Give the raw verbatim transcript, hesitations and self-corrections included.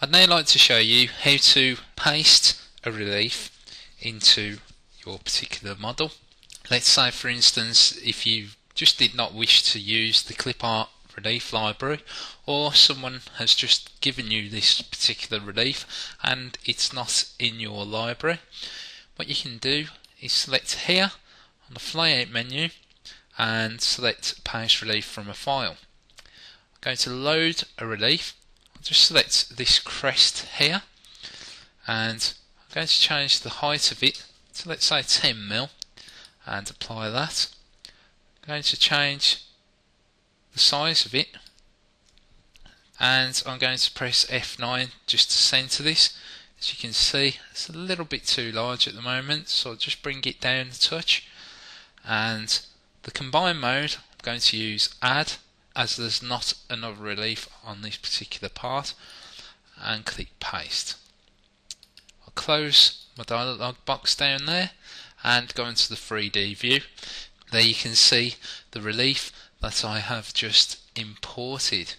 I'd now like to show you how to paste a relief into your particular model. Let's say, for instance, if you just did not wish to use the clip art relief library, or someone has just given you this particular relief and it's not in your library, what you can do is select here on the flyout menu and select paste relief from a file. I'm going to load a relief. Just select this crest here, and I'm going to change the height of it to, let's say, ten mil, and apply that. I'm going to change the size of it, and I'm going to press F nine just to centre this. As you can see, it's a little bit too large at the moment, so I'll just bring it down a touch. And the combine mode, I'm going to use add, as there's not another relief on this particular part, and click paste. I'll close my dialog box down there and go into the three D view. There you can see the relief that I have just imported.